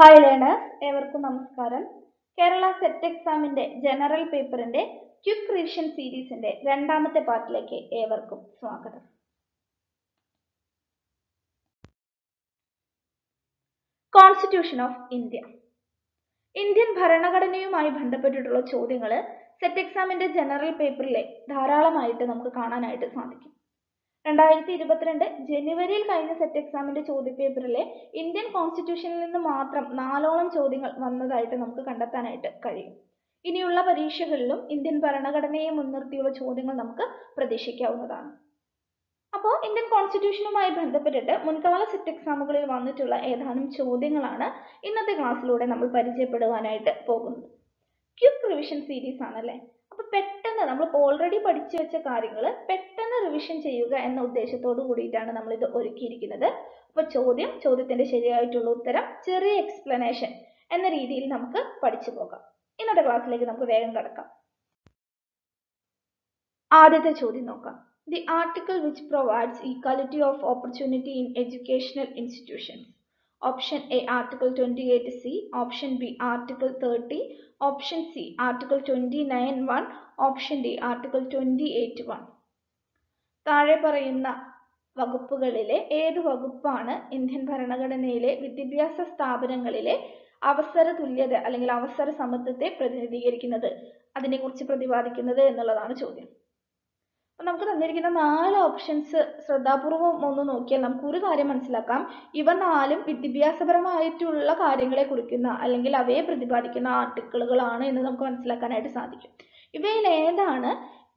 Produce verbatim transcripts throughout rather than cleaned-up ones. Hi learners, everyone namaskaram. Kerala SET exam inde general paper inde quick revision series inde രണ്ടാമത്തെ പാർട്ടിലേക്ക് ഏവർക്കും സ്വാഗതം. Constitution of India. Indian ഭരണഘടനയുമായി ബന്ധപ്പെട്ടിട്ടുള്ള ചോദ്യങ്ങൾ set exam ന്റെ ജനറൽ പേപ്പറിലെ ധാരാളമായിട്ട് നമുക്ക് കാണാനായിട്ട് സാധിക്കും. രണ്ടായിരത്തി ഇരുപത്തിരണ്ട് ജനുവരിയിൽ കഴിഞ്ഞ സെറ്റ് എക്സാമിന്റെ ചോദ്യപേപ്പറിലെ ഇന്ത്യൻ കോൺസ്റ്റിറ്റ്യൂഷനിൽ നിന്ന് മാത്രം നാലോളം ചോദ്യങ്ങൾ വന്നതായിട്ട് നമുക്ക് കണ്ടെത്താനായിട്ട് കഴിയും. ഇനിയുള്ള പരീക്ഷകളിലും ഇന്ത്യൻ ഭരണഘടനയെ മുൻനിർത്തിയുള്ള ചോദ്യങ്ങൾ നമുക്ക് പ്രതീക്ഷിക്കാവുന്നതാണ്. അപ്പോൾ ഇന്ത്യൻ കോൺസ്റ്റിറ്റ്യൂഷനുമായി ബന്ധപ്പെട്ടിട്ട് മുൻകാല സെറ്റ് എക്സാമുകളിൽ വന്നിട്ടുള്ള ഏതാനും ചോദ്യങ്ങളാണ് ഇന്നത്തെ ക്ലാസ്സിലൂടെ നമ്മൾ പരിചയപ്പെടുവാനായിട്ട് പോകുന്നത്. ക്വിക്ക് റിവിഷൻ സീരീസ് ആണല്ലേ. അപ്പോൾ പെട്ടെന്ന് നമ്മൾ ഓൾറെഡി പഠിച്ചു വെച്ച കാര്യങ്ങൾ പെട്ടെന്ന് റിവിഷൻ ചെയ്യുക എന്ന ഉദ്ദേശത്തോട് കൂടിയിട്ടാണ് നമ്മൾ ഇത് ഒരുക്കിയിരിക്കുന്നത്. അപ്പോൾ ചോദ്യം, ചോദ്യത്തിന്റെ ശരിയായിട്ടുള്ള ഉത്തരം, ചെറിയ എക്സ്പ്ലനേഷൻ എന്ന രീതിയിൽ നമുക്ക് പഠിച്ചു പോകാം. ഇന്നത്തെ ക്ലാസ്സിലേക്ക് നമുക്ക് വേഗം കടക്കാം. ആദ്യത്തെ ചോദ്യം നോക്കാം. The article which provides equality of opportunity in educational institutions. Option A, Article twenty-eight C, Option B, Article thirty, Option C, Article twenty-nine one, Option D, Article twenty-eight one. താഴെ പറയുന്ന വകുപ്പുകളിലെ ഏത് വകുപ്പാണ് ഇന്ത്യൻ ഭരണഘടനയിലെ വിദ്യാഭ്യാസ സ്ഥാപനങ്ങളിലെ അവസര തുല്യത അല്ലെങ്കിൽ അവസര സമത്വത്തെ പ്രതിനിധീകരിക്കുന്നത്, അതിനെക്കുറിച്ച് പ്രതിപാദിക്കുന്നത് എന്നുള്ളതാണ് ചോദ്യം. നമുക്ക് തന്നിരിക്കുന്ന നാല് ഓപ്ഷൻസ് ശ്രദ്ധാപൂർവം ഒന്ന് നോക്കിയാൽ നമുക്ക് ഒരു കാര്യം മനസ്സിലാക്കാം. ഇവ നാലും വിദ്യാഭ്യാസപരമായിട്ടുള്ള കാര്യങ്ങളെ കുറിക്കുന്ന അല്ലെങ്കിൽ അവയെ പ്രതിപാദിക്കുന്ന ആർട്ടിക്കിളുകളാണ് എന്ന് നമുക്ക് മനസ്സിലാക്കാനായിട്ട് സാധിക്കും. ഇവയിൽ ഏതാണ്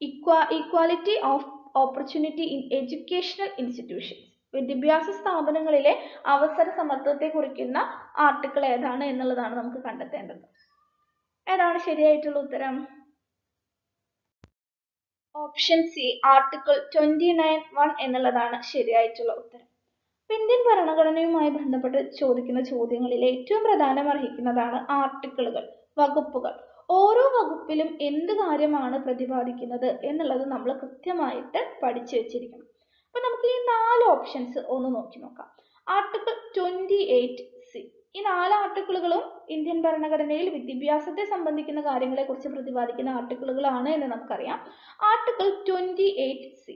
equa equality of opportunity in educational institutions, വിദ്യാഭ്യാസ സ്ഥാപനങ്ങളിലെ അവസര സമത്വത്തെ കുറിക്കുന്ന ആർട്ടിക്കിൾ ഏതാണ് എന്നുള്ളതാണ് നമുക്ക് കണ്ടെത്തേണ്ടത്. ഏതാണ് ശരിയായിട്ടുള്ള ഉത്തരം? Option C, article twenty nine one എന്നുള്ളതാണ് ശരിയായിട്ടുള്ള ഉത്തരം. ഇന്ത്യൻ ഭരണഘടനയുമായി ബന്ധപ്പെട്ട് ചോദിക്കുന്ന ചോദ്യങ്ങളിൽ ഏറ്റവും പ്രധാനം അർഹിക്കുന്നതാണ് ആർട്ടിക്കിളുകൾ, വകുപ്പുകൾ. ഓരോ വകുപ്പിലും എന്ത് കാര്യമാണ് പ്രതിപാദിക്കുന്നത് എന്നുള്ളത് നമ്മൾ കൃത്യമായിട്ട് പഠിച്ചു വെച്ചിരിക്കണം. അപ്പൊ നമുക്ക് ഈ നാല് ഓപ്ഷൻസ് ഒന്ന് നോക്കി നോക്കാം. ആർട്ടിക്കിൾ ട്വന്റി എയ്റ്റ് സി, ഈ നാല് ആർട്ടിക്കിളുകളും ഇന്ത്യൻ ഭരണഘടനയിൽ വിദ്യാഭ്യാസത്തെ സംബന്ധിക്കുന്ന കാര്യങ്ങളെ കുറിച്ച് പ്രതിപാദിക്കുന്ന ആർട്ടിക്കിളുകളാണ് എന്ന് നമുക്കറിയാം. ആർട്ടിക്കിൾ ട്വന്റി എയ്റ്റ് സി,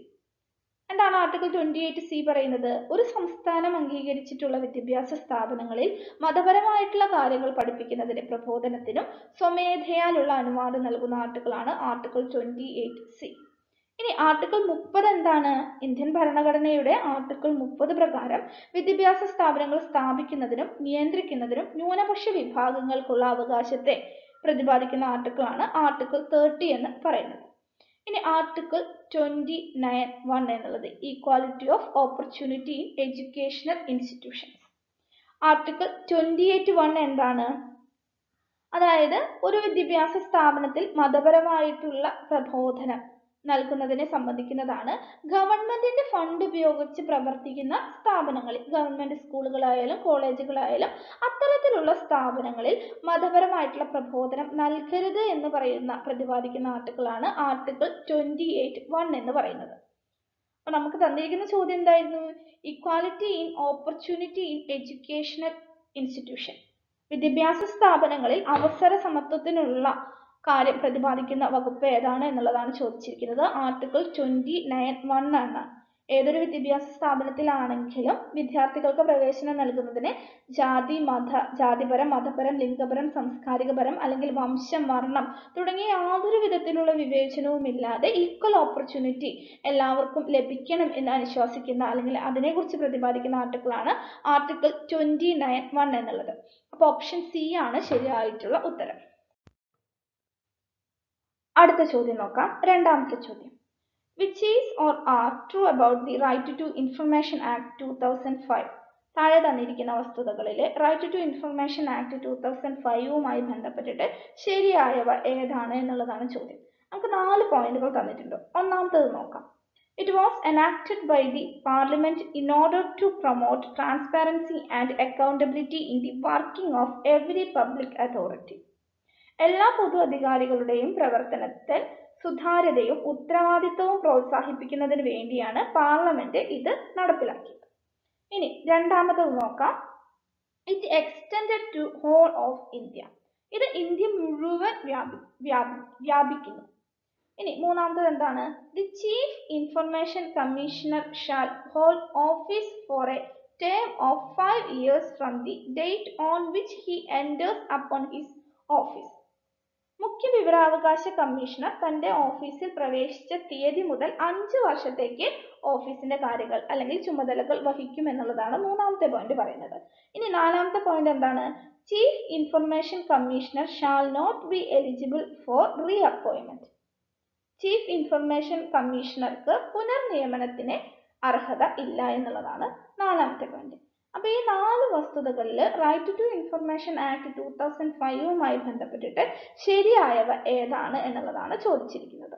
എന്താണ് ആർട്ടിക്കിൾ ട്വന്റി എയ്റ്റ് സി പറയുന്നത്? ഒരു സംസ്ഥാനം അംഗീകരിച്ചിട്ടുള്ള വിദ്യാഭ്യാസ സ്ഥാപനങ്ങളിൽ മതപരമായിട്ടുള്ള കാര്യങ്ങൾ പഠിപ്പിക്കുന്നതിന് പ്രബോധനത്തിനും സ്വമേധയാലുള്ള അനുവാദം നൽകുന്ന ആർട്ടിക്കിളാണ് ആർട്ടിക്കിൾ ട്വന്റി എയ്റ്റ് സി. ഇനി ആർട്ടിക്കിൾ മുപ്പത് എന്താണ്? ഇന്ത്യൻ ഭരണഘടനയുടെ ആർട്ടിക്കിൾ മുപ്പത് പ്രകാരം വിദ്യാഭ്യാസ സ്ഥാപനങ്ങൾ സ്ഥാപിക്കുന്നതിനും നിയന്ത്രിക്കുന്നതിനും ന്യൂനപക്ഷ വിഭാഗങ്ങൾക്കുള്ള അവകാശത്തെ പ്രതിപാദിക്കുന്ന ആർട്ടിക്കിളാണ് ആർട്ടിക്കിൾ തേർട്ടി എന്ന് പറയുന്നത്. ഇനി ആർട്ടിക്കിൾ ട്വന്റി നയൻ വൺ എന്നുള്ളത് equality of opportunity in educational institutions. Article twenty eight one എന്താണ്? അതായത് ഒരു വിദ്യാഭ്യാസ സ്ഥാപനത്തിൽ മതപരമായിട്ടുള്ള പ്രബോധനം നൽകുന്നതിനെ സംബന്ധിക്കുന്നതാണ്. ഗവൺമെന്റിന്റെ ഫണ്ട് ഉപയോഗിച്ച് പ്രവർത്തിക്കുന്ന സ്ഥാപനങ്ങളിൽ, ഗവൺമെന്റ് സ്കൂളുകളായാലും കോളേജുകളായാലും അത്തരത്തിലുള്ള സ്ഥാപനങ്ങളിൽ മതപരമായിട്ടുള്ള പ്രബോധനം നൽകരുത് എന്ന് പറയുന്ന പ്രതിപാദിക്കുന്ന ആർട്ടിക്കിളാണ് ആർട്ടിക്കിൾ ട്വന്റി എയ്റ്റ് വൺ എന്ന് പറയുന്നത്. അപ്പൊ നമുക്ക് തന്നിരിക്കുന്ന ചോദ്യം എന്തായിരുന്നു? Equality in opportunity in educational institution, വിദ്യാഭ്യാസ സ്ഥാപനങ്ങളിൽ അവസര സമത്വത്തിനുള്ള കാര്യം പ്രതിപാദിക്കുന്ന വകുപ്പ് ഏതാണ് എന്നുള്ളതാണ് ചോദിച്ചിരിക്കുന്നത്. ആർട്ടിക്കിൾ ട്വന്റി നയൻ വൺ ആണ്. ഏതൊരു വിദ്യാഭ്യാസ സ്ഥാപനത്തിലാണെങ്കിലും വിദ്യാർത്ഥികൾക്ക് പ്രവേശനം നൽകുന്നതിന് ജാതി, മത, ജാതിപരം, മതപരം, ലിംഗപരം, സാംസ്കാരികപരം അല്ലെങ്കിൽ വംശം, വർണ്ണം തുടങ്ങിയ യാതൊരു വിധത്തിലുള്ള വിവേചനവും ഇല്ലാതെ ഈക്വൽ ഓപ്പർച്യൂണിറ്റി എല്ലാവർക്കും ലഭിക്കണം എന്ന് അനുശാസിക്കുന്ന അല്ലെങ്കിൽ അതിനെക്കുറിച്ച് പ്രതിപാദിക്കുന്ന ആർട്ടിക്കിളാണ് ആർട്ടിക്കിൾ ട്വന്റി നയൻ വൺ എന്നുള്ളത്. അപ്പോൾ ഓപ്ഷൻ സി ആണ് ശരിയായിട്ടുള്ള ഉത്തരം. അടുത്ത ചോദ്യം നോക്കാം. രണ്ടാമത്തെ ചോദ്യം, which is or are true about the Right to Information Act two thousand five. താഴെ തന്നിരിക്കുന്ന വസ്തുതകളിൽ right to information act two thousand ഫൈവുമായി ബന്ധപ്പെട്ടിട്ട് ശരിയായവ ഏതാണ് എന്നുള്ളതാണ് ചോദ്യം. നമുക്ക് നാല് പോയിന്റുകൾ തന്നിട്ടുണ്ട്. ഒന്നാമത്തേത് നോക്കാം. It was enacted by the Parliament in order to promote transparency and accountability in the working of every public authority. എല്ലാ പൊതു അധികാരികളുടെയും പ്രവർത്തനത്തിൽ സുതാര്യതയും ഉത്തരവാദിത്വവും പ്രോത്സാഹിപ്പിക്കുന്നതിന് വേണ്ടിയാണ് പാർലമെന്റ് ഇത് നടപ്പിലാക്കിയത്. ഇനി രണ്ടാമത് നോക്കാം. It extended to whole of India. ഇത് ഇന്ത്യ മുഴുവൻ വ്യാപി വ്യാപി വ്യാപിക്കുന്നു. ഇനി മൂന്നാമത്തേത് എന്താണ്? The Chief Information Commissioner shall hold office for a term of five years from the date on which he enters upon his office. മുഖ്യ വിവരാവകാശ കമ്മീഷണർ തന്റെ ഓഫീസിൽ പ്രവേശിച്ച തീയതി മുതൽ അഞ്ച് വർഷത്തേക്ക് ഓഫീസിന്റെ കാര്യങ്ങൾ അല്ലെങ്കിൽ ചുമതലകൾ വഹിക്കും എന്നുള്ളതാണ് മൂന്നാമത്തെ പോയിന്റ് പറയുന്നത്. ഇനി നാലാമത്തെ പോയിന്റ് എന്താണ്? Chief Information Commissioner shall not be eligible for reappointment. Chief Information കമ്മീഷണർക്ക് പുനർനിയമനത്തിന് അർഹത ഇല്ല എന്നുള്ളതാണ് നാലാമത്തെ പോയിന്റ്. അപ്പോൾ ഈ നാല് വസ്തുതകളിൽ right to information act two thousand ഫൈവുമായി ബന്ധപ്പെട്ടിട്ട് ശരിയായവ ഏതാണ് എന്നുള്ളതാണ് ചോദിച്ചിരിക്കുന്നത്.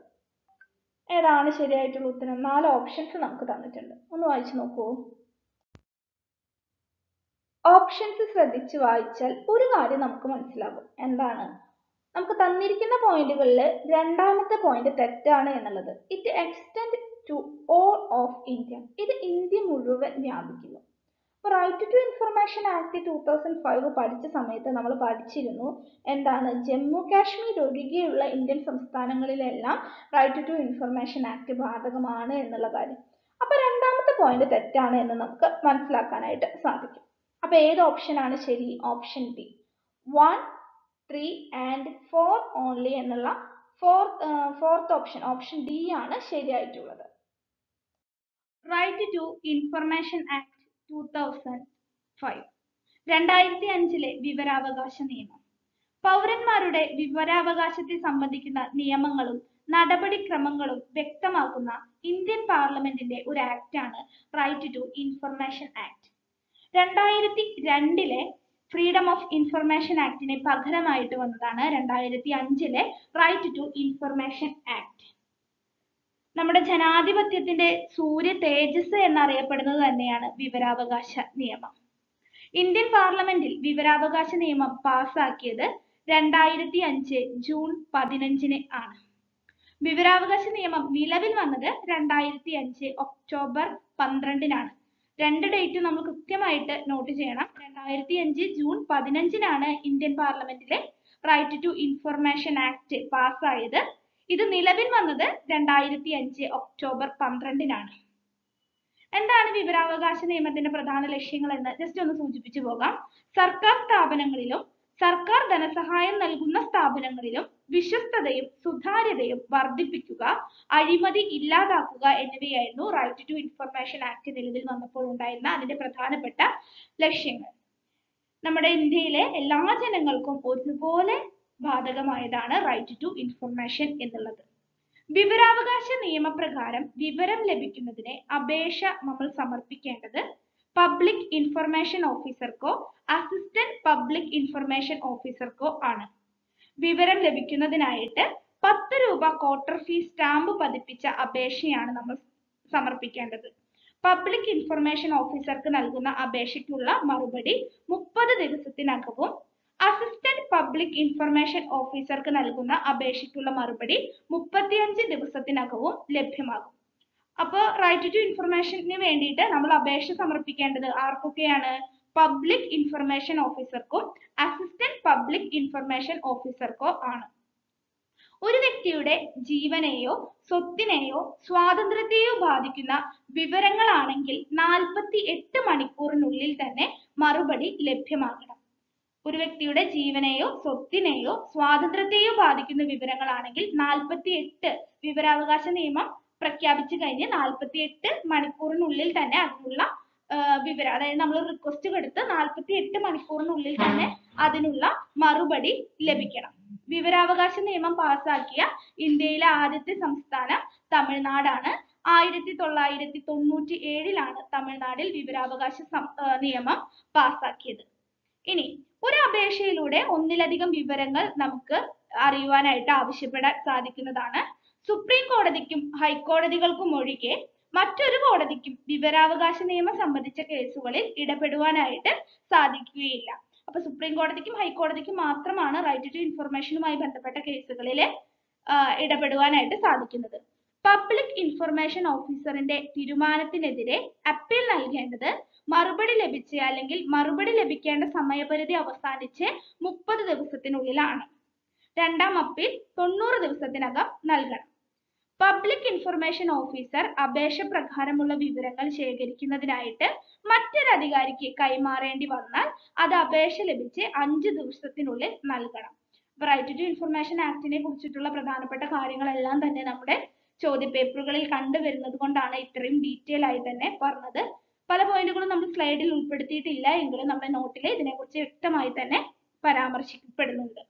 ഏതാണ് ശരിയായിട്ടുള്ള ഉത്തരം? നാല് ഓപ്ഷൻസ് നമുക്ക് തന്നിട്ടുണ്ട്. ഒന്ന് വായിച്ചു നോക്കൂ. ഓപ്ഷൻസ് ശ്രദ്ധിച്ച് വായിച്ചാൽ ഒരു കാര്യം നമുക്ക് മനസ്സിലാകും. എന്താണ്? നമുക്ക് തന്നിരിക്കുന്ന പോയിന്റുകളിൽ രണ്ടാമത്തെ പോയിന്റ് തെറ്റാണ് എന്നുള്ളത്. It extend to all of India. ഇത് ഇന്ത്യ മുഴുവൻ വ്യാപിക്കുന്നു. അപ്പോൾ right to information act two thousand five പഠിച്ച സമയത്ത് നമ്മൾ പഠിച്ചിരുന്നു എന്താണ്? ജമ്മു കാശ്മീർ ഒഴികെയുള്ള ഇന്ത്യൻ സംസ്ഥാനങ്ങളിലെല്ലാം റൈറ്റ് ടു ഇൻഫർമേഷൻ ആക്ട് ബാധകമാണ് എന്നുള്ള കാര്യം. അപ്പോൾ രണ്ടാമത്തെ പോയിന്റ് തെറ്റാണ് എന്ന് നമുക്ക് മനസ്സിലാക്കാനായിട്ട് സാധിക്കും. അപ്പൊ ഏത് ഓപ്ഷനാണ് ശരി? Option B, one three and four only എന്നുള്ള fourth fourth option option D ആണ് ശരിയായിട്ടുള്ളത്. Right to information act two thousand five രണ്ടായിരത്തി അഞ്ചിലെ വിവരാവകാശ നിയമം പൗരന്മാരുടെ വിവരാവകാശത്തെ സംബന്ധിക്കുന്ന നിയമങ്ങളും നടപടിക്രമങ്ങളും വ്യക്തമാക്കുന്ന ഇന്ത്യൻ പാർലമെന്റിന്റെ ഒരു ആക്ടാണ് റൈറ്റ് ടു ഇൻഫർമേഷൻ ആക്ട്. രണ്ടായിരത്തി രണ്ടിലെ ഫ്രീഡം ഓഫ് ഇൻഫർമേഷൻ ആക്ടിന് പകരമായിട്ട് വന്നതാണ് രണ്ടായിരത്തി അഞ്ചിലെ റൈറ്റ് ടു ഇൻഫർമേഷൻ ആക്ട്. നമ്മുടെ ജനാധിപത്യത്തിന്റെ സൂര്യ തേജസ് എന്നറിയപ്പെടുന്നത് തന്നെയാണ് വിവരാവകാശ നിയമം. ഇന്ത്യൻ പാർലമെന്റിൽ വിവരാവകാശ നിയമം പാസാക്കിയത് രണ്ടായിരത്തി അഞ്ച് ജൂൺ പതിനഞ്ചിന് ആണ്. വിവരാവകാശ നിയമം നിലവിൽ വന്നത് രണ്ടായിരത്തി അഞ്ച് ഒക്ടോബർ പന്ത്രണ്ടിനാണ്. രണ്ട് ഡേറ്റ് നമ്മൾ കൃത്യമായിട്ട് നോട്ട് ചെയ്യണം. രണ്ടായിരത്തി അഞ്ച് ജൂൺ പതിനഞ്ചിനാണ് ഇന്ത്യൻ പാർലമെന്റിലെ റൈറ്റ് ടു ഇൻഫർമേഷൻ ആക്ട് പാസ്സായത്. ഇത് നിലവിൽ വന്നത് രണ്ടായിരത്തി അഞ്ച് ഒക്ടോബർ പന്ത്രണ്ടിനാണ്. എന്താണ് വിവരാവകാശ നിയമത്തിന്റെ പ്രധാന ലക്ഷ്യങ്ങൾ എന്ന് ജസ്റ്റ് ഒന്ന് സൂചിപ്പിച്ചു പോകാം. സർക്കാർ സ്ഥാപനങ്ങളിലും സർക്കാർ ധനസഹായം നൽകുന്ന സ്ഥാപനങ്ങളിലും വിശ്വസ്തതയും സുതാര്യതയും വർദ്ധിപ്പിക്കുക, അഴിമതി ഇല്ലാതാക്കുക എന്നിവയായിരുന്നു റൈറ്റ് ടു ഇൻഫർമേഷൻ ആക്ട് നിലവിൽ വന്നപ്പോൾ ഉണ്ടായിരുന്ന അതിന്റെ പ്രധാനപ്പെട്ട ലക്ഷ്യങ്ങൾ. നമ്മുടെ ഇന്ത്യയിലെ എല്ലാ ജനങ്ങൾക്കും ഒരുപോലെ ബാധകമായതാണ് റൈറ്റ് ടു ഇൻഫർമേഷൻ എന്നുള്ളത്. വിവരാവകാശ നിയമപ്രകാരം വിവരം ലഭിക്കുന്നതിന് അപേക്ഷ നമ്മൾ സമർപ്പിക്കേണ്ടത് പബ്ലിക് ഇൻഫർമേഷൻ ഓഫീസർക്കോ അസിസ്റ്റന്റ് പബ്ലിക് ഇൻഫർമേഷൻ ഓഫീസർക്കോ ആണ്. വിവരം ലഭിക്കുന്നതിനായിട്ട് പത്ത് രൂപ ക്വാർട്ടർ ഫീ സ്റ്റാമ്പ് പതിപ്പിച്ച അപേക്ഷയാണ് നമ്മൾ സമർപ്പിക്കേണ്ടത്. പബ്ലിക് ഇൻഫർമേഷൻ ഓഫീസർക്ക് നൽകുന്ന അപേക്ഷയ്ക്കുള്ള മറുപടി മുപ്പത് ദിവസത്തിനകവും അസിസ്റ്റന്റ് പബ്ലിക് ഇൻഫർമേഷൻ ഓഫീസർക്ക് നൽകുന്ന അപേക്ഷയ്ക്കുള്ള മറുപടി മുപ്പത്തിയഞ്ച് ദിവസത്തിനകവും ലഭ്യമാകും. അപ്പോൾ റൈറ്റ് ടു ഇൻഫർമേഷന് വേണ്ടിയിട്ട് നമ്മൾ അപേക്ഷ സമർപ്പിക്കേണ്ടത് ആർക്കൊക്കെയാണ്? പബ്ലിക് ഇൻഫർമേഷൻ ഓഫീസർക്കോ അസിസ്റ്റന്റ് പബ്ലിക് ഇൻഫർമേഷൻ ഓഫീസർക്കോ ആണ്. ഒരു വ്യക്തിയുടെ ജീവനെയോ സ്വത്തിനെയോ സ്വാതന്ത്ര്യത്തെയോ ബാധിക്കുന്ന വിവരങ്ങളാണെങ്കിൽ നാൽപ്പത്തി എട്ട് മണിക്കൂറിനുള്ളിൽ തന്നെ മറുപടി ലഭ്യമാകണം. ഒരു വ്യക്തിയുടെ ജീവനെയോ സ്വത്തിനെയോ സ്വാതന്ത്ര്യത്തെയോ ബാധിക്കുന്ന വിവരങ്ങളാണെങ്കിൽ നാൽപ്പത്തി എട്ട് വിവരാവകാശ നിയമം പ്രഖ്യാപിച്ചു കഴിഞ്ഞ് നാൽപ്പത്തി എട്ട് മണിക്കൂറിനുള്ളിൽ തന്നെ അതിനുള്ള വിവരം, അതായത് നമ്മൾ റിക്വസ്റ്റ് കൊടുത്ത് നാൽപ്പത്തി എട്ട് മണിക്കൂറിനുള്ളിൽ തന്നെ അതിനുള്ള മറുപടി ലഭിക്കണം. വിവരാവകാശ നിയമം പാസാക്കിയ ഇന്ത്യയിലെ ആദ്യത്തെ സംസ്ഥാനം തമിഴ്നാടാണ്. ആയിരത്തി തൊള്ളായിരത്തി തൊണ്ണൂറ്റി ഏഴിലാണ് തമിഴ്നാടിൽ വിവരാവകാശ നിയമം പാസാക്കിയത്. ഇനി ഒരു അപേക്ഷയിലൂടെ ഒന്നിലധികം വിവരങ്ങൾ നമുക്ക് അറിയുവാനായിട്ട് ആവശ്യപ്പെടാൻ സാധിക്കുന്നതാണ്. സുപ്രീം കോടതിക്കും ഹൈക്കോടതികൾക്കും ഒഴികെ മറ്റൊരു കോടതിക്കും വിവരാവകാശ നിയമം സംബന്ധിച്ച കേസുകളിൽ ഇടപെടുവാനായിട്ട് സാധിക്കുകയില്ല. അപ്പൊ സുപ്രീം കോടതിക്കും ഹൈക്കോടതിക്കും മാത്രമാണ് റൈറ്റ് ടു ഇൻഫർമേഷനുമായി ബന്ധപ്പെട്ട കേസുകളിൽ ഇടപെടുവാനായിട്ട് സാധിക്കുന്നത്. പബ്ലിക് ഇൻഫർമേഷൻ ഓഫീസറിന്റെ തീരുമാനത്തിനെതിരെ അപ്പീൽ നൽകേണ്ടത് മറുപടി ലഭിച്ച അല്ലെങ്കിൽ മറുപടി ലഭിക്കേണ്ട സമയപരിധി അവസാനിച്ച് മുപ്പത് ദിവസത്തിനുള്ളിലാണ്. രണ്ടാം അപ്പീൽ തൊണ്ണൂറ് ദിവസത്തിനകം നൽകണം. പബ്ലിക് ഇൻഫർമേഷൻ ഓഫീസർ അപേക്ഷ പ്രകാരമുള്ള വിവരങ്ങൾ ശേഖരിക്കുന്നതിനായിട്ട് മറ്റൊരധികാരിക്ക് കൈമാറേണ്ടി വന്നാൽ അത് അപേക്ഷ ലഭിച്ച് അഞ്ച് ദിവസത്തിനുള്ളിൽ നൽകണം. റൈറ്റ് ടു ഇൻഫർമേഷൻ ആക്ടിനെ കുറിച്ചിട്ടുള്ള പ്രധാനപ്പെട്ട കാര്യങ്ങളെല്ലാം തന്നെ നമ്മുടെ ചോദ്യപേപ്പറുകളിൽ കണ്ടുവരുന്നത് കൊണ്ടാണ് ഇത്രയും ഡീറ്റെയിൽ ആയി തന്നെ പറഞ്ഞത്. പല പോയിന്റുകളും നമ്മൾ സ്ലൈഡിൽ ഉൾപ്പെടുത്തിയിട്ടില്ല എങ്കിലും നമ്മുടെ നോട്ടിൽ ഇതിനെക്കുറിച്ച് വ്യക്തമായി തന്നെ പരാമർശിക്കപ്പെടുന്നുണ്ട്.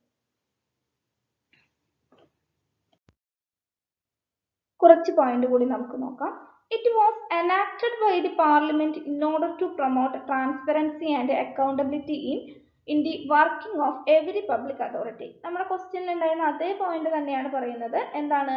കുറച്ച് പോയിന്റ് കൂടി നമുക്ക് നോക്കാം. It was enacted by the parliament in order to promote transparency and accountability in in the working of every public authority. നമ്മുടെ ക്വസ്റ്റ്യനിൽ ഉണ്ടായിരുന്ന അതേ പോയിന്റ് തന്നെയാണ് പറയുന്നത്. എന്താണ്?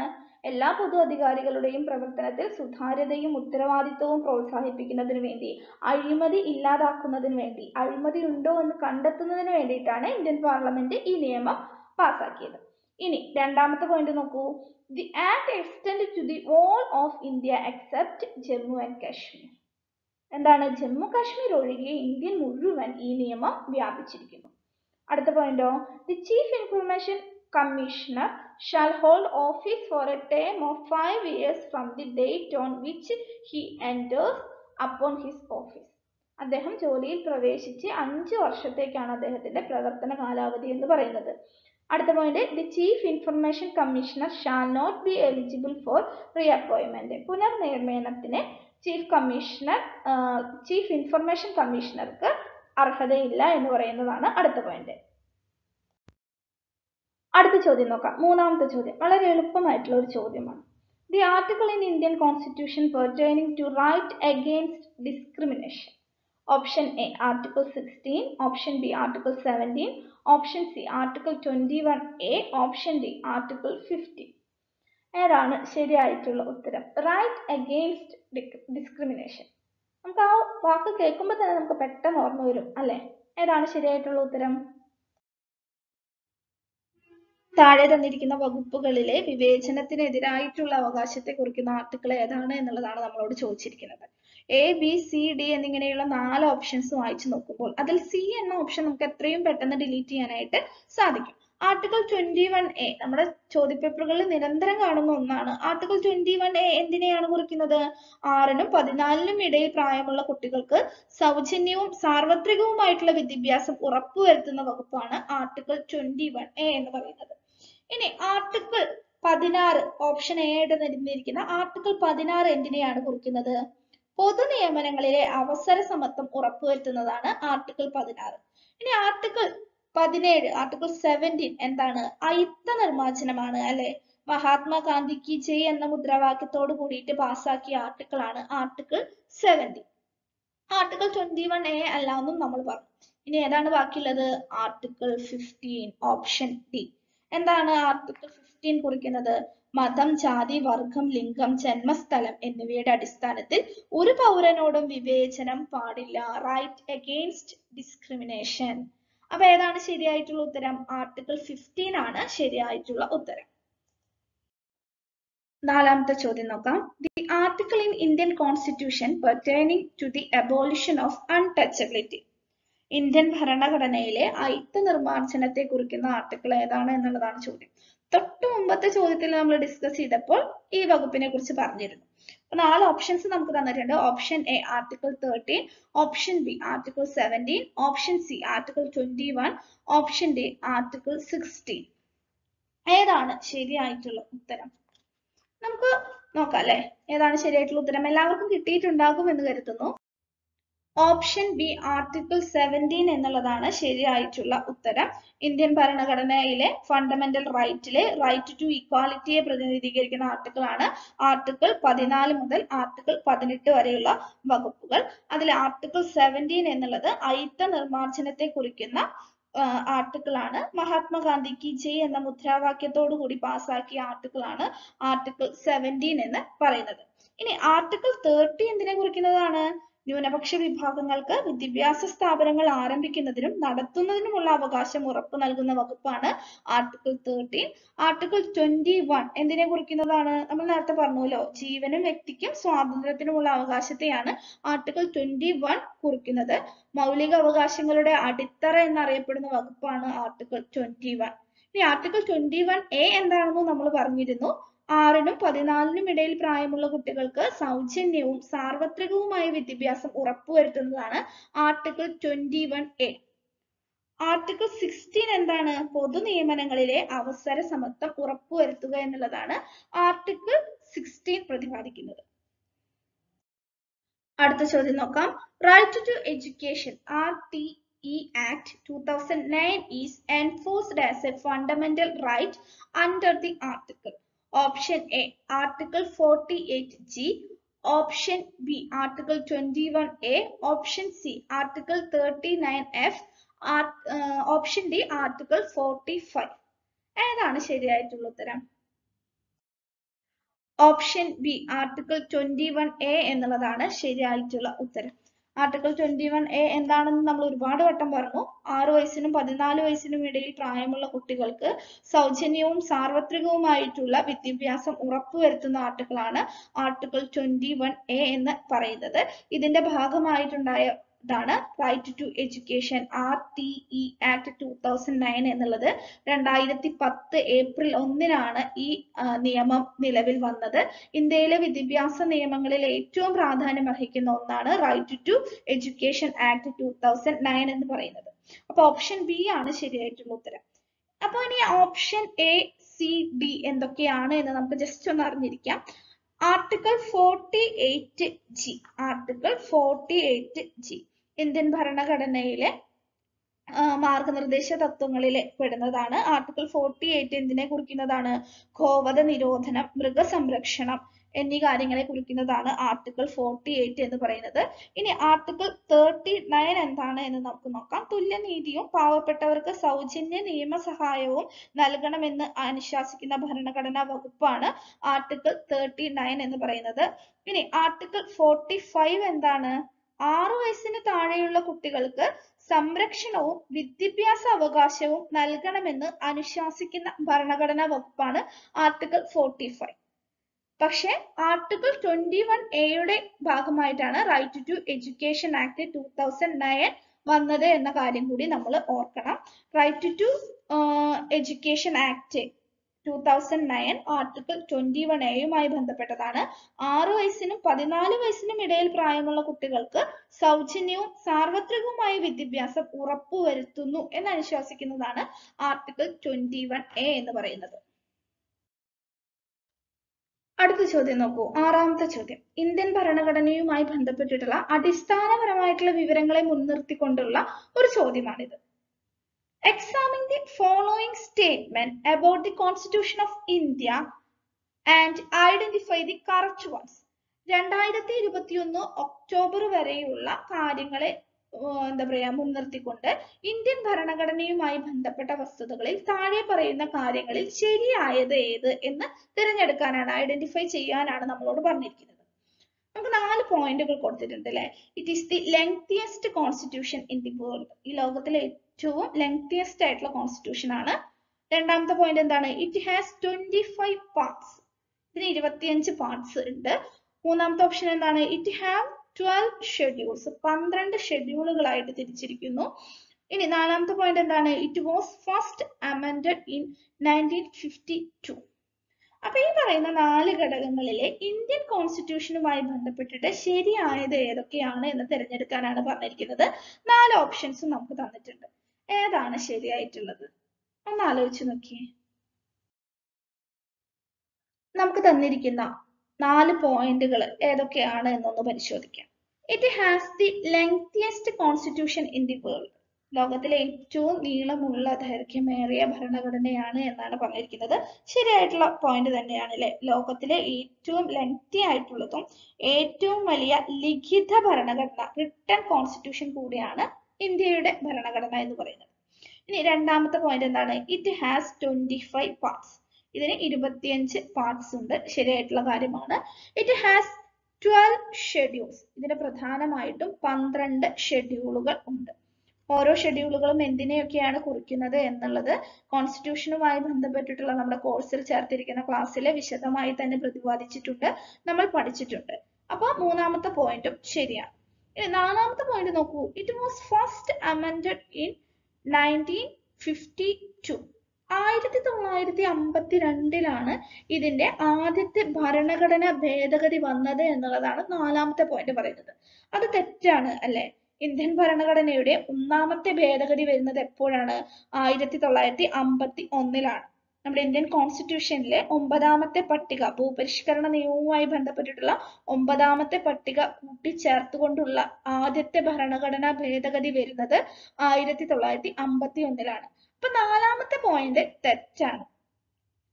എല്ലാ പൊതു അധികാരികളുടെയും പ്രവർത്തനത്തിൽ സുതാര്യതയും ഉത്തരവാദിത്വവും പ്രോത്സാഹിപ്പിക്കുന്നതിന് വേണ്ടി, അഴിമതി ഇല്ലാതാക്കുന്നതിന് വേണ്ടി, അഴിമതി ഉണ്ടോ എന്ന് കണ്ടെത്തുന്നതിന് വേണ്ടിയിട്ടാണ് ഇന്ത്യൻ പാർലമെന്റ് ഈ നിയമം പാസാക്കിയത്. ഇനി രണ്ടാമത്തെ പോയിന്റ് നോക്കൂ. The act extend to the all of India except Jammu and Kashmir. എന്താണ്? ജമ്മു കാശ്മീർ ഒഴികെ ഇന്ത്യൻ മുഴുവൻ ഈ നിയമം വ്യാപിച്ചിരിക്കുന്നു. അടുത്ത പോയിന്റോ, the chief information commissioner shall hold office for a term of five years from the date on which he enters upon his office. അദ്ദേഹം ജോലിയിൽ പ്രവേശിച്ച് അഞ്ച് വർഷത്തേക്കാണ് അദ്ദേഹത്തിന്റെ പ്രവർത്തന കാലാവധി എന്ന് പറയുന്നത്. അടുത്ത point, the chief information commissioner shall not be eligible for reappointment. പുനർനിയമനത്തിന് ചീഫ് കമ്മീഷണർ ചീഫ് ഇൻഫർമേഷൻ കമ്മീഷണർക്ക് അർഹതയില്ല എന്ന് പറയുന്നതാണ് അടുത്ത പോയിന്റ്. അടുത്ത ചോദ്യം നോക്കാം. മൂന്നാമത്തെ ചോദ്യം വളരെ എളുപ്പമായിട്ടുള്ള ഒരു ചോദ്യമാണ്. The article in Indian constitution pertaining to right against discrimination. Option A article sixteen, option B article seventeen, option C article twenty one A, option D article fifty. ഏതാണ് ശരിയായിട്ടുള്ള ഉത്തരം? Right against discrimination. നമുക്ക് ആ വാക്ക് കേൾക്കുമ്പോൾ തന്നെ നമുക്ക് പെട്ടെന്ന് ഓർമ്മ വരും അല്ലെ? ഏതാണ് ശരിയായിട്ടുള്ള ഉത്തരം? താഴെ തന്നിരിക്കുന്ന വകുപ്പുകളിലെ വിവേചനത്തിനെതിരായിട്ടുള്ള അവകാശത്തെ കുറിക്കുന്ന ആർട്ടിക്കിൾ ഏതാണ് എന്നുള്ളതാണ് നമ്മളോട് ചോദിച്ചിരിക്കുന്നത്. എ, ബി, സി, ഡി എന്നിങ്ങനെയുള്ള നാല് ഓപ്ഷൻസ് വായിച്ചു നോക്കുമ്പോൾ അതിൽ സി എന്ന ഓപ്ഷൻ നമുക്ക് എത്രയും പെട്ടെന്ന് ഡിലീറ്റ് ചെയ്യാനായിട്ട് സാധിക്കും. ആർട്ടിക്കിൾ ട്വന്റി വൺ എ നമ്മുടെ ചോദ്യപേപ്പറുകളിൽ നിരന്തരം കാണുന്ന ഒന്നാണ്. ആർട്ടിക്കിൾ ട്വന്റി വൺ എ എന്തിനെയാണ് കുറിക്കുന്നത്? ആറിനും പതിനാലിനും ഇടയിൽ പ്രായമുള്ള കുട്ടികൾക്ക് സൗജന്യവും സാർവത്രികവുമായിട്ടുള്ള വിദ്യാഭ്യാസം ഉറപ്പുവരുത്തുന്ന വകുപ്പാണ് ആർട്ടിക്കിൾ ട്വന്റി വൺ എ എന്ന് പറയുന്നത്. ഇനി ആർട്ടിക്കിൾ പതിനാറ്, ഓപ്ഷൻ എ ആയിട്ട് നിരന്നിരിക്കുന്ന ആർട്ടിക്കിൾ പതിനാറ് എന്തിനെയാണ് കുറിക്കുന്നത്? പൊതു നിയമനങ്ങളിലെ അവസര സമത്വം ഉറപ്പുവരുത്തുന്നതാണ് ആർട്ടിക്കിൾ പതിനാറ്. ഇനി ആർട്ടിക്കിൾ പതിനേഴ്, ആർട്ടിക്കിൾ സെവൻറ്റീൻ എന്താണ്? അയിത്ത നിർമ്മാർജ്ജനമാണ് അല്ലെ? മഹാത്മാഗാന്ധി കി ജയ് എന്ന മുദ്രാവാക്യത്തോട് കൂടിയിട്ട് പാസാക്കിയ ആർട്ടിക്കിൾ ആണ് article seventeen. Article twenty one A അല്ലാന്നും നമ്മൾ പറഞ്ഞു. ഇനി ഏതാണ് ബാക്കിയുള്ളത്? Article fifteen, option D. എന്താണ് ആർട്ടിക്കിൾ ഫിഫ്റ്റീൻ കുറിക്കുന്നത്? മതം, ജാതി, വർഗം, ലിംഗം, ജന്മസ്ഥലം എന്നിവയുടെ അടിസ്ഥാനത്തിൽ ഒരു പൗരനോടും വിവേചനം പാടില്ല. Right against discrimination. അപ്പൊ ഏതാണ് ശരിയായിട്ടുള്ള ഉത്തരം? ആർട്ടിക്കിൾ ഫിഫ്റ്റീൻ ആണ് ശരിയായിട്ടുള്ള ഉത്തരം. നാലാമത്തെ ചോദ്യം നോക്കാം. The article in Indian constitution pertaining to the abolition of untouchability. Indian ഭരണഘടനയിലെ അയിത്ത നിർമ്മാർജ്ജനത്തെ കുറിക്കുന്ന ആർട്ടിക്കിൾ ഏതാണ് എന്നുള്ളതാണ് ചോദ്യം. തൊട്ട് മുമ്പത്തെ ചോദ്യത്തിൽ നമ്മൾ ഡിസ്കസ് ചെയ്തപ്പോൾ ഈ വകുപ്പിനെ കുറിച്ച് പറഞ്ഞിരുന്നു. നാല് ഓപ്ഷൻസ് നമുക്ക് തന്നിട്ടുണ്ട്. Option A article thirteen, option B article seventeen, option C article twenty one, option D article sixteen. ഏതാണ് ശരിയായിട്ടുള്ള ഉത്തരം? നമുക്ക് നോക്കാം അല്ലെ ഏതാണ് ശരിയായിട്ടുള്ള ഉത്തരം. എല്ലാവർക്കും കിട്ടിയിട്ടുണ്ടാകും എന്ന് കരുതുന്നു. ഓപ്ഷൻ ബി ആർട്ടിക്കിൾ സെവൻറ്റീൻ എന്നുള്ളതാണ് ശരിയായിട്ടുള്ള ഉത്തരം. ഇന്ത്യൻ ഭരണഘടനയിലെ ഫണ്ടമെന്റൽ റൈറ്റിലെ റൈറ്റ് ടു ഇക്വാലിറ്റിയെ പ്രതിനിധീകരിക്കുന്ന ആർട്ടിക്കിൾ ആണ് ആർട്ടിക്കിൾ പതിനാല് മുതൽ ആർട്ടിക്കിൾ പതിനെട്ട് വരെയുള്ള വകുപ്പുകൾ. അതിൽ ആർട്ടിക്കിൾ സെവൻറ്റീൻ എന്നുള്ളത് അയിത്ത നിർമ്മാർജ്ജനത്തെ കുറിക്കുന്ന ആർട്ടിക്കിൾ ആണ്. മഹാത്മാഗാന്ധി കി ജയ് എന്ന മുദ്രാവാക്യത്തോടു കൂടി പാസാക്കിയ ആർട്ടിക്കിൾ ആണ് ആർട്ടിക്കിൾ സെവൻറ്റീൻ എന്ന് പറയുന്നത്. ഇനി ആർട്ടിക്കിൾ തേർട്ടി എന്തിനെ കുറിക്കുന്നതാണ്? ന്യൂനപക്ഷ വിഭാഗങ്ങൾക്ക് വിദ്യാഭ്യാസ സ്ഥാപനങ്ങൾ ആരംഭിക്കുന്നതിനും നടത്തുന്നതിനുമുള്ള അവകാശം ഉറപ്പു നൽകുന്ന വകുപ്പാണ് article thirteen. Article twenty one എന്തിനെ കുറിക്കുന്നതാണ്? നമ്മൾ നേരത്തെ പറഞ്ഞല്ലോ, ജീവനും വ്യക്തിക്കും സ്വാതന്ത്ര്യത്തിനുമുള്ള അവകാശത്തെയാണ് ആർട്ടിക്കിൾ ട്വന്റി വൺ കുറിക്കുന്നത്. മൗലിക അവകാശങ്ങളുടെ അടിത്തറ എന്നറിയപ്പെടുന്ന വകുപ്പാണ് ആർട്ടിക്കിൾ ട്വന്റി വൺ. ഇനി ആർട്ടിക്കിൾ ട്വന്റി വൺ എ എന്താണെന്ന് നമ്മൾ പറഞ്ഞിരുന്നു. ആറിനും പതിനാലിനും ഇടയിൽ പ്രായമുള്ള കുട്ടികൾക്ക് സൗജന്യവും സാർവത്രികവുമായ വിദ്യാഭ്യാസം ഉറപ്പുവരുത്തുന്നതാണ് article twenty one A. Article sixteen എന്താണ്? പൊതുനിയമനങ്ങളിലെ അവസര സമത്വം ഉറപ്പുവരുത്തുക എന്നുള്ളതാണ് ആർട്ടിക്കിൾ സിക്സ്റ്റീൻ പ്രതിപാദിക്കുന്നത്. അടുത്ത ചോദ്യം നോക്കാം. Right to education R T E Act two thousand nine is enforced as a fundamental right under the article. Option A, Article forty-eight G. Option B, Article twenty-one A. Option C, Article thirty-nine F. Art, uh, Option D, Article forty-five. ഏതാണ് ശരിയായിട്ടുള്ള ഉത്തരം? Option B, Article twenty-one A എന്നുള്ളതാണ് ശരിയായിട്ടുള്ള ഉത്തരം. Article twenty one A എന്താണെന്ന് നമ്മൾ ഒരുപാട് വട്ടം പറഞ്ഞു. ആറു വയസ്സിനും പതിനാല് വയസ്സിനും ഇടയിൽ പ്രായമുള്ള കുട്ടികൾക്ക് സൗജന്യവും സാർവത്രികവുമായിട്ടുള്ള വിദ്യാഭ്യാസം ഉറപ്പുവരുത്തുന്ന ആർട്ടിക്കിളാണ് ആർട്ടിക്കിൾ ട്വന്റി വൺ എ എന്ന് പറയുന്നത്. ഇതിന്റെ ഭാഗമായിട്ടുണ്ടായതാണ് right to education R T E act two thousand nine എന്നുള്ളത്. രണ്ടായിരത്തി പത്ത് ഏപ്രിൽ ഒന്നിനാണ് ഈ നിയമം നിലവിൽ വന്നത്. ഇന്ത്യയിലെ വിദ്യാഭ്യാസ നിയമങ്ങളിൽ ഏറ്റവും പ്രാധാന്യം അർഹിക്കുന്ന ഒന്നാണ് right to education act two thousand nine എന്ന് പറയുന്നത്. അപ്പൊ ഓപ്ഷൻ ബി ആണ് ശരിയായിട്ടുള്ള ഉത്തരം. അപ്പൊ ഇനി ഓപ്ഷൻ എ, സി, ഡി എന്തൊക്കെയാണ് എന്ന് നമുക്ക് ജസ്റ്റ് ഒന്ന് അറിഞ്ഞിരിക്കാം. Article forty eight G article forty eight G Indian ഭരണഘടനയിലെ മാർഗനിർദ്ദേശ തത്വങ്ങളിൽ പെടുന്നതാണ്. ആർട്ടിക്കിൾ ഫോർട്ടി എയ്റ്റ് എന്തിനെ കുറിക്കുന്നതാണ്? ഗോവധ നിരോധനം, മൃഗസംരക്ഷണം എന്നീ കാര്യങ്ങളെ കുറിക്കുന്നതാണ് ആർട്ടിക്കിൾ ഫോർട്ടി എയ്റ്റ് എന്ന് പറയുന്നത്. ഇനി ആർട്ടിക്കിൾ തേർട്ടി നയൻ എന്താണ് എന്ന് നമുക്ക് നോക്കാം. തുല്യനീതിയും പാവപ്പെട്ടവർക്ക് സൗജന്യ നിയമസഹായവും നൽകണമെന്ന് അനുശാസിക്കുന്ന ഭരണഘടനാ വകുപ്പാണ് ആർട്ടിക്കിൾ തേർട്ടി നയൻ എന്ന് പറയുന്നത്. ഇനി ആർട്ടിക്കിൾ ഫോർട്ടി ഫൈവ് എന്താണ്? ആറു വയസ്സിന് താഴെയുള്ള കുട്ടികൾക്ക് സംരക്ഷണവും വിദ്യാഭ്യാസ അവകാശവും നൽകണമെന്ന് അനുശാസിക്കുന്ന ഭരണഘടനാ വകുപ്പാണ് ആർട്ടിക്കിൾ ഫോർട്ടി ഫൈവ്. പക്ഷെ ആർട്ടിക്കിൾ ട്വന്റി വൺ എയുടെ ഭാഗമായിട്ടാണ് right to education act two thousand nine വന്നത് എന്ന കാര്യം കൂടി നമ്മൾ ഓർക്കണം. Right to education act two thousand nine article twenty one എയുമായി ബന്ധപ്പെട്ടതാണ്. ആറു വയസ്സിനും പതിനാല് വയസ്സിനും ഇടയിൽ പ്രായമുള്ള കുട്ടികൾക്ക് സൗജന്യവും സാർവത്രികവുമായ വിദ്യാഭ്യാസം ഉറപ്പുവരുത്തുന്നു എന്ന് അനുശാസിക്കുന്നതാണ് ആർട്ടിക്കിൾ ട്വന്റി വൺ എ എന്ന് പറയുന്നത്. അടുത്ത ചോദ്യം നോക്കൂ. ആറാമത്തെ ചോദ്യം, ഇന്ത്യൻ ഭരണഘടനയുമായി ബന്ധപ്പെട്ടിട്ടുള്ള അടിസ്ഥാനപരമായിട്ടുള്ള വിവരങ്ങളെ മുൻനിർത്തിക്കൊണ്ടുള്ള ഒരു ചോദ്യമാണിത്. Examine the following statement about the Constitution of India and identify the correct ones. രണ്ടായിരത്തി ഇരുപത്തി ഒന്ന് ഒക്ടോബർ വരെയുള്ള കാര്യങ്ങളെ എന്താ പറയാ മുൻനിർത്തിക്കൊണ്ട് ഇന്ത്യൻ ഭരണഘടനയുമായി ബന്ധപ്പെട്ട വസ്തുതകളിൽ താഴെ പറയുന്ന കാര്യങ്ങളിൽ ശരിയായത് ഏത് എന്ന് തിരഞ്ഞെടുക്കാനാണ്, ഐഡന്റിഫൈ ചെയ്യാനാണ് നമ്മളോട് പറഞ്ഞിരിക്കുന്നത്. നമുക്ക് നാല് പോയിന്റുകൾ കൊടുത്തിട്ടുണ്ട് അല്ലെ. It is the lengthiest constitution in the world. ഈ ലോകത്തിലെ ഏറ്റവും ലെങ്തിയസ്റ്റ് ആയിട്ടുള്ള കോൺസ്റ്റിറ്റ്യൂഷൻ ആണ്. രണ്ടാമത്തെ പോയിന്റ് എന്താണ്? It has twenty five parts. ഇതിന് ഇരുപത്തിയഞ്ച് പാർട്സ് ഉണ്ട്. മൂന്നാമത്തെ ഓപ്ഷൻ എന്താണ്? It have twelve schedules. പന്ത്രണ്ട് ഷെഡ്യൂളുകളായിട്ട് തിരിച്ചിരിക്കുന്നു. ഇനി നാലാമത്തെ പോയിന്റ് എന്താണ്? It was first amended in nineteen fifty two. അപ്പൊ ഈ പറയുന്ന നാല് ഘടകങ്ങളിലെ ഇന്ത്യൻ കോൺസ്റ്റിറ്റ്യൂഷനുമായി ബന്ധപ്പെട്ടിട്ട് ശരിയായത് ഏതൊക്കെയാണ് എന്ന് തിരഞ്ഞെടുക്കാനാണ് പറഞ്ഞിരിക്കുന്നത്. നാല് ഓപ്ഷൻസും നമുക്ക് തന്നിട്ടുണ്ട്. ഏതാണ് ശരിയായിട്ടുള്ളത് ഒന്ന് ആലോചിച്ച് നോക്കിയേ. നമുക്ക് തന്നിരിക്കുന്ന നാല് പോയിന്റുകൾ ഏതൊക്കെയാണ് എന്നൊന്ന് പരിശോധിക്കാം. It has the lengthiest constitution in the world. ലോകത്തിലെ ഏറ്റവും നീളമുള്ള ദൈർഘ്യമേറിയ ഭരണഘടനയാണ് എന്നാണ് പറഞ്ഞിരിക്കുന്നത്. ശരിയായിട്ടുള്ള പോയിന്റ് തന്നെയാണ് അല്ലെ. ലോകത്തിലെ ഏറ്റവും ലെങ്തി ആയിട്ടുള്ളതും ഏറ്റവും വലിയ ലിഖിത ഭരണഘടന, റിട്ടൺ കോൺസ്റ്റിറ്റ്യൂഷൻ കൂടിയാണ് ഇന്ത്യയുടെ ഭരണഘടന എന്ന് പറയുന്നത്. ഇനി രണ്ടാമത്തെ പോയിന്റ് എന്താണ്? It has twenty five parts. ഇതിന് ഇരുപത്തിയഞ്ച് പാർട്സ് ഉണ്ട്. ശരിയായിട്ടുള്ള കാര്യമാണ്. It has twelve schedules. ഇതിന് പ്രധാനമായിട്ടും പന്ത്രണ്ട് ഷെഡ്യൂളുകൾ ഉണ്ട്. ഓരോ ഷെഡ്യൂളുകളും എന്തിനെയൊക്കെയാണ് കുറിക്കുന്നത് എന്നുള്ളത് കോൺസ്റ്റിറ്റ്യൂഷനുമായി ബന്ധപ്പെട്ടിട്ടുള്ള നമ്മുടെ കോഴ്സിൽ ചേർത്തിരിക്കുന്ന ക്ലാസ്സിൽ വിശദമായി തന്നെ പ്രതിപാദിച്ചിട്ടുണ്ട്, നമ്മൾ പഠിച്ചിട്ടുണ്ട്. അപ്പോൾ മൂന്നാമത്തെ പോയിന്റും ശരിയാണ്. ഇനി നാലാമത്തെ പോയിന്റ് നോക്കൂ. It was first amended in nineteen fifty two. ആയിരത്തി തൊള്ളായിരത്തി അമ്പത്തി രണ്ടിലാണ് ഇതിന്റെ ആദ്യത്തെ ഭരണഘടന ഭേദഗതി വന്നത് എന്നുള്ളതാണ് നാലാമത്തെ പോയിന്റ് പറയുന്നത്. അത് തെറ്റാണ് അല്ലെ? ഇന്ത്യൻ ഭരണഘടനയുടെ ഒന്നാമത്തെ ഭേദഗതി വരുന്നത് എപ്പോഴാണ്? ആയിരത്തി തൊള്ളായിരത്തി അമ്പത്തി ഒന്നിലാണ്. നമ്മുടെ ഇന്ത്യൻ കോൺസ്റ്റിറ്റ്യൂഷനിലെ ഒമ്പതാമത്തെ പട്ടിക, ഭൂപരിഷ്കരണ നിയമവുമായി ബന്ധപ്പെട്ടിട്ടുള്ള ഒമ്പതാമത്തെ പട്ടിക കൂട്ടിച്ചേർത്തുകൊണ്ടുള്ള ആദ്യത്തെ ഭരണഘടനാ ഭേദഗതി വരുന്നത് ആയിരത്തി തൊള്ളായിരത്തി അമ്പത്തി ഒന്നിലാണ്. അപ്പൊ നാലാമത്തെ പോയിന്റ് തെറ്റാണ്.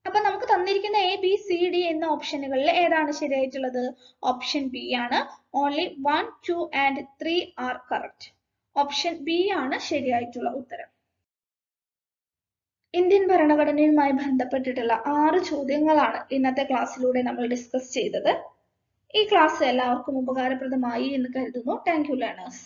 അപ്പൊ നമുക്ക് തന്നിരിക്കുന്ന എ ബി സി ഡി എന്ന ഓപ്ഷനുകളിൽ ഏതാണ് ശരിയായിട്ടുള്ളത്? ഓപ്ഷൻ ബി ആണ്. Only one two and three are correct. Option B ആണ് ശരിയായിട്ടുള്ള ഉത്തരം. ഇന്ത്യൻ ഭരണഘടനയുമായി ബന്ധപ്പെട്ടിട്ടുള്ള ആറ് ചോദ്യങ്ങളാണ് ഇന്നത്തെ ക്ലാസ്സിലൂടെ നമ്മൾ ഡിസ്കസ് ചെയ്തത്. ഈ ക്ലാസ് എല്ലാവർക്കും ഉപകാരപ്രദമായി എന്ന് കരുതുന്നു. Thank you learners.